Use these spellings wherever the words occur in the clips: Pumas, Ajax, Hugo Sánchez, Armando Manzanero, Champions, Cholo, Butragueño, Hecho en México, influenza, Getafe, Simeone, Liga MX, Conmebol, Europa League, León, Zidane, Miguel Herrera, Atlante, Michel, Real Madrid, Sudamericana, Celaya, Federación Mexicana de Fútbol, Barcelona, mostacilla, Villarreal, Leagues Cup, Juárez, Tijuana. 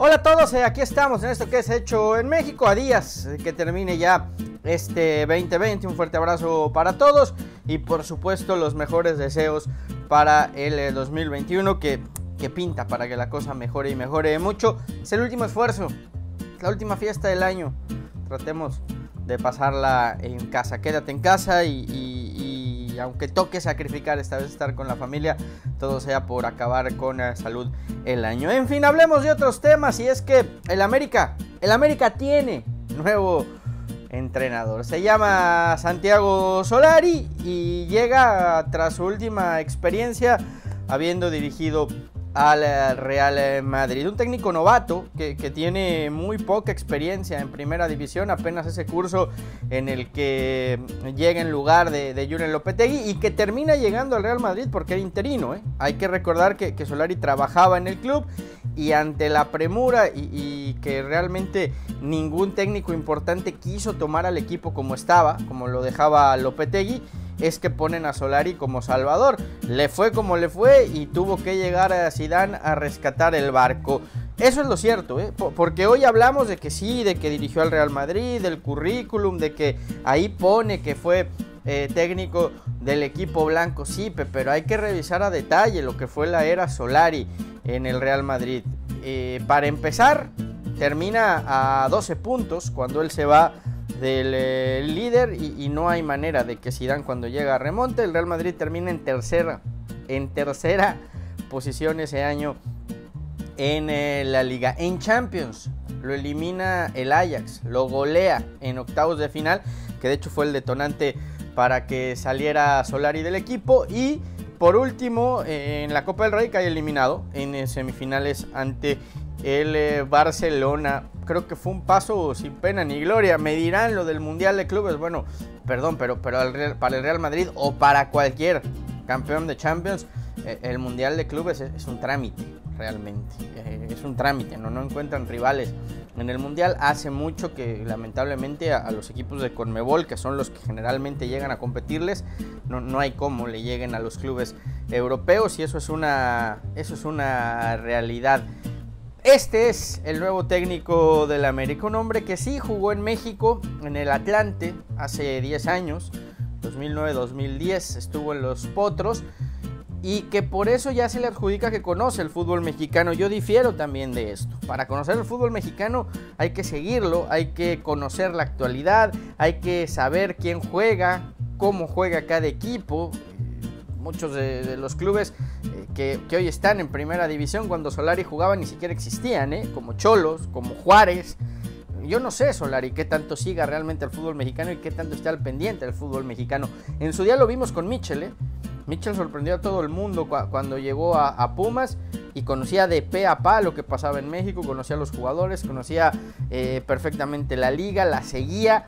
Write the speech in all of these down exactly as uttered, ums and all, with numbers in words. Hola a todos, aquí estamos en esto que es Hecho en México, a días que termine ya este veinte veinte. Un fuerte abrazo para todos y por supuesto los mejores deseos para el dos mil veintiuno que, que pinta para que la cosa mejore y mejore mucho. Es el último esfuerzo, la última fiesta del año. Tratemos de pasarla en casa, quédate en casa y, y, y aunque toque sacrificar esta vez estar con la familia, todo sea por acabar con la salud el año. En fin, hablemos de otros temas, y es que el América, el América tiene nuevo entrenador. Se llama Santiago Solari y llega tras su última experiencia habiendo dirigido al Real Madrid. Un técnico novato que, que tiene muy poca experiencia en primera división, apenas ese curso en el que llega en lugar de, de Julen Lopetegui, y que termina llegando al Real Madrid porque era interino, ¿eh? Hay que recordar que, que Solari trabajaba en el club y ante la premura y, y que realmente ningún técnico importante quiso tomar al equipo como estaba, como lo dejaba Lopetegui, es que ponen a Solari como salvador. Le fue como le fue y tuvo que llegar a Zidane a rescatar el barco. Eso es lo cierto, ¿eh? Porque hoy hablamos de que sí, de que dirigió al Real Madrid, del currículum, de que ahí pone que fue eh, técnico del equipo blanco. Sí, pero hay que revisar a detalle lo que fue la era Solari en el Real Madrid. Eh, para empezar, termina a doce puntos cuando él se va del eh, líder y, y no hay manera de que Zidane cuando llega remonte. El Real Madrid termina en tercera, en tercera posición ese año en eh, la Liga. En Champions lo elimina el Ajax, lo golea en octavos de final, que de hecho fue el detonante para que saliera Solari del equipo. Y por último, eh, en la Copa del Rey cae eliminado en eh, semifinales ante el eh, Barcelona. Creo que fue un paso sin pena ni gloria. Me dirán lo del Mundial de Clubes, bueno, perdón, pero, pero al Real, para el Real Madrid o para cualquier campeón de Champions, eh, el Mundial de Clubes es, es un trámite, realmente, eh, es un trámite, ¿no? No encuentran rivales en el Mundial. Hace mucho que lamentablemente a, a los equipos de Conmebol, que son los que generalmente llegan a competirles, no, no hay cómo le lleguen a los clubes europeos, y eso es una, eso es una realidad. Este es el nuevo técnico del América, un hombre que sí jugó en México, en el Atlante, hace diez años, dos mil nueve dos mil diez, estuvo en los Potros, y que por eso ya se le adjudica que conoce el fútbol mexicano. Yo difiero también de esto. Para conocer el fútbol mexicano hay que seguirlo, hay que conocer la actualidad, hay que saber quién juega, cómo juega cada equipo. Muchos de, de los clubes eh, que, que hoy están en primera división, cuando Solari jugaba ni siquiera existían, ¿eh? Como Cholos, como Juárez. Yo no sé, Solari, qué tanto siga realmente el fútbol mexicano y qué tanto está al pendiente del fútbol mexicano. En su día lo vimos con Michel, ¿eh? Michel sorprendió a todo el mundo cu cuando llegó a, a Pumas, y conocía de pe a pa lo que pasaba en México, conocía a los jugadores, conocía eh, perfectamente la liga, la seguía.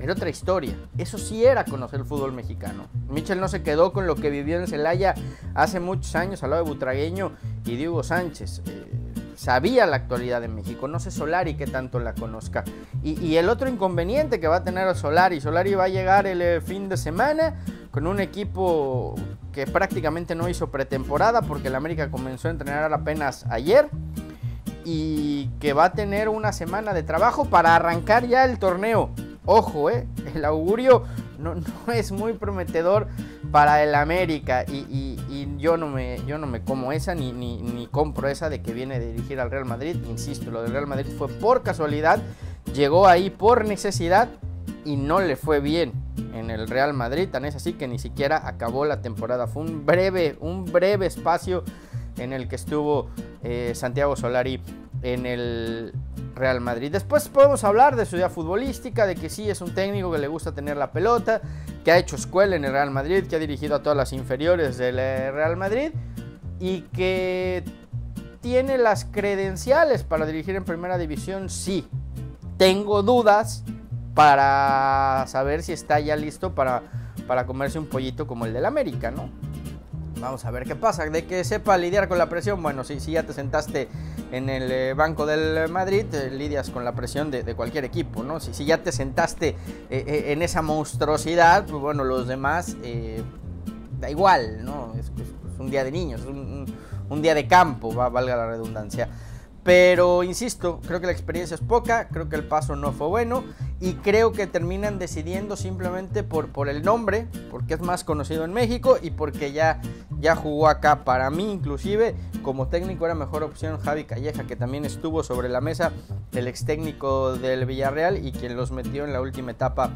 Era otra historia. Eso sí era conocer el fútbol mexicano. Michel no se quedó con lo que vivió en Celaya hace muchos años al lado de Butragueño y de Hugo Sánchez. Eh, sabía la actualidad de México. No sé Solari que tanto la conozca. Y, y el otro inconveniente que va a tener a Solari. Solari va a llegar el eh, fin de semana con un equipo que prácticamente no hizo pretemporada, porque el América comenzó a entrenar apenas ayer, y que va a tener una semana de trabajo para arrancar ya el torneo. Ojo, eh, el augurio no, no es muy prometedor para el América, y, y, y yo, no me, yo no me como esa ni, ni, ni compro esa de que viene a dirigir al Real Madrid. Insisto, lo del Real Madrid fue por casualidad, llegó ahí por necesidad y no le fue bien en el Real Madrid, tan es así que ni siquiera acabó la temporada. Fue un breve, un breve espacio en el que estuvo eh, Santiago Solari en el Real Madrid. Después podemos hablar de su idea futbolística, de que sí es un técnico que le gusta tener la pelota, que ha hecho escuela en el Real Madrid, que ha dirigido a todas las inferiores del Real Madrid y que tiene las credenciales para dirigir en primera división. Sí, tengo dudas para saber si está ya listo para, para comerse un pollito como el del América, ¿no? Vamos a ver qué pasa. De que sepa lidiar con la presión, bueno, si, si ya te sentaste en el banco del Madrid, eh, lidias con la presión de, de cualquier equipo, ¿no? Si, si ya te sentaste eh, eh, en esa monstruosidad, pues bueno, los demás eh, da igual, ¿no? Es, es, es un día de niños, es un, un, un día de campo, va, valga la redundancia. Pero insisto, creo que la experiencia es poca, creo que el paso no fue bueno y creo que terminan decidiendo simplemente por, por el nombre, porque es más conocido en México y porque ya, ya jugó acá. Para mí inclusive como técnico era mejor opción Javi Calleja, que también estuvo sobre la mesa, el ex técnico del Villarreal y quien los metió en la última etapa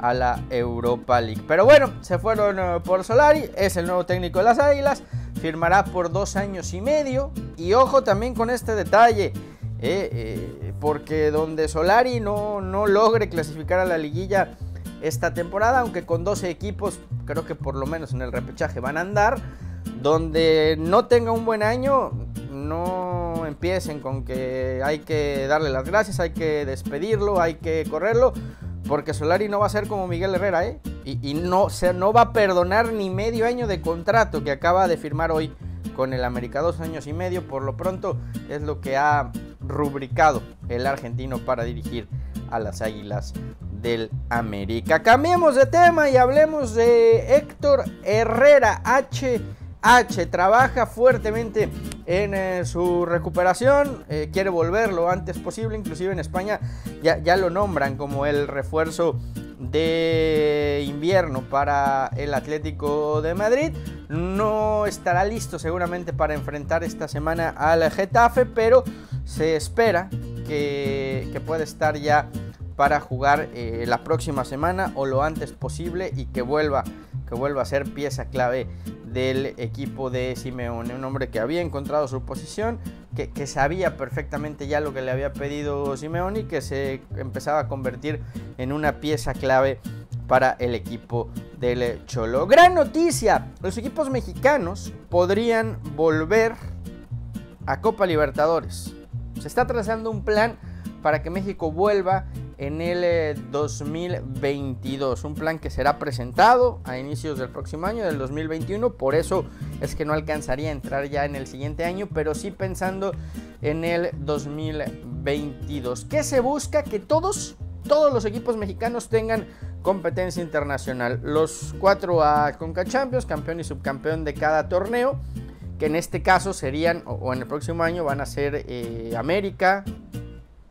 a la Europa League. Pero bueno, se fueron por Solari, es el nuevo técnico de las Águilas. Firmará por dos años y medio. Y ojo también con este detalle, eh, eh, porque donde Solari no, no logre clasificar a la liguilla esta temporada, aunque con doce equipos creo que por lo menos en el repechaje van a andar, donde no tenga un buen año, no empiecen con que hay que darle las gracias, hay que despedirlo, hay que correrlo, porque Solari no va a ser como Miguel Herrera, ¿eh? Y, y no, se, no va a perdonar ni medio año de contrato que acaba de firmar hoy con el América. Dos años y medio, por lo pronto, es lo que ha rubricado el argentino para dirigir a las Águilas del América. Cambiemos de tema y hablemos de Héctor Herrera. H H trabaja fuertemente en eh, su recuperación, eh, quiere volver lo antes posible, inclusive en España ya, ya lo nombran como el refuerzo de invierno para el Atlético de Madrid. No estará listo seguramente para enfrentar esta semana al Getafe, pero se espera que, que pueda estar ya para jugar eh, la próxima semana o lo antes posible y que vuelva, que vuelva a ser pieza clave del equipo de Simeone, un hombre que había encontrado su posición, que, que sabía perfectamente ya lo que le había pedido Simeone y que se empezaba a convertir en una pieza clave para el equipo del Cholo. Gran noticia, los equipos mexicanos podrían volver a Copa Libertadores. Se está trazando un plan para que México vuelva en el dos mil veintidós, un plan que será presentado a inicios del próximo año, del dos mil veintiuno, por eso es que no alcanzaría a entrar ya en el siguiente año, pero sí pensando en el dos mil veintidós. ¿Qué se busca? Que todos, todos los equipos mexicanos tengan competencia internacional, los cuatro a Conca Champions, campeón y subcampeón de cada torneo, que en este caso serían, o en el próximo año van a ser eh, América,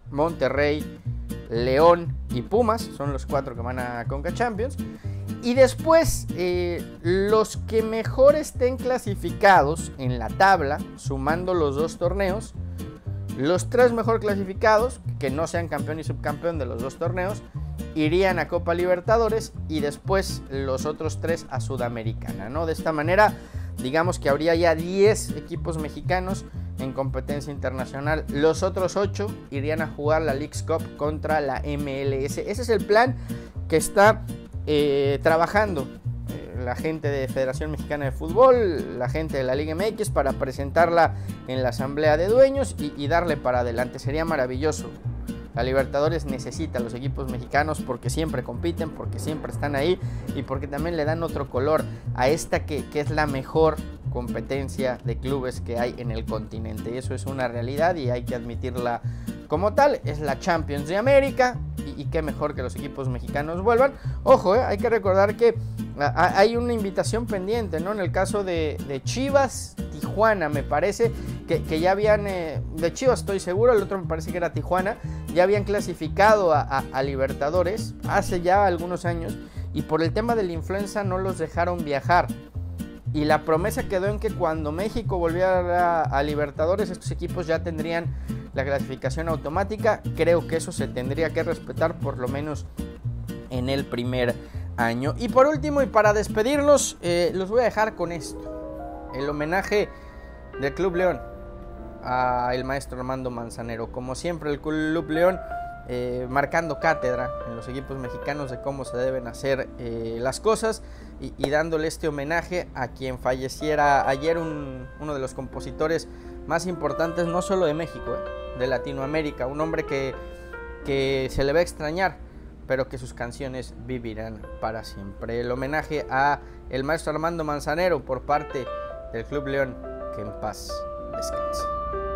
Monterrey, León y Pumas, son los cuatro que van a Conca Champions. Y después eh, los que mejor estén clasificados en la tabla, sumando los dos torneos, los tres mejor clasificados, que no sean campeón y subcampeón de los dos torneos, irían a Copa Libertadores y después los otros tres a Sudamericana, ¿no? De esta manera, digamos que habría ya diez equipos mexicanos en competencia internacional. Los otros ocho irían a jugar la Leagues Cup contra la M L S. Ese es el plan que está eh, trabajando eh, la gente de Federación Mexicana de Fútbol, la gente de la Liga M X, para presentarla en la Asamblea de Dueños y, y darle para adelante. Sería maravilloso. La Libertadores necesita a los equipos mexicanos porque siempre compiten, porque siempre están ahí y porque también le dan otro color a esta que, que es la mejor competencia de clubes que hay en el continente. Y eso es una realidad y hay que admitirla como tal. Es la Champions de América y, y qué mejor que los equipos mexicanos vuelvan. Ojo, eh, hay que recordar que a, hay una invitación pendiente, ¿no? En el caso de, de Chivas, Tijuana me parece que, que ya habían, eh, de Chivas estoy seguro, el otro me parece que era Tijuana, ya habían clasificado a, a, a Libertadores hace ya algunos años y por el tema de la influenza no los dejaron viajar. Y la promesa quedó en que cuando México volviera a, a Libertadores, estos equipos ya tendrían la clasificación automática. Creo que eso se tendría que respetar por lo menos en el primer año. Y por último, y para despedirnos, eh, los voy a dejar con esto. El homenaje del Club León al maestro Armando Manzanero. Como siempre, el Club León Eh, marcando cátedra en los equipos mexicanos de cómo se deben hacer eh, las cosas y, y dándole este homenaje a quien falleciera ayer, un, uno de los compositores más importantes no solo de México, eh, de Latinoamérica, un hombre que, que se le va a extrañar pero que sus canciones vivirán para siempre. El homenaje a el maestro Armando Manzanero por parte del Club León, que en paz descanse.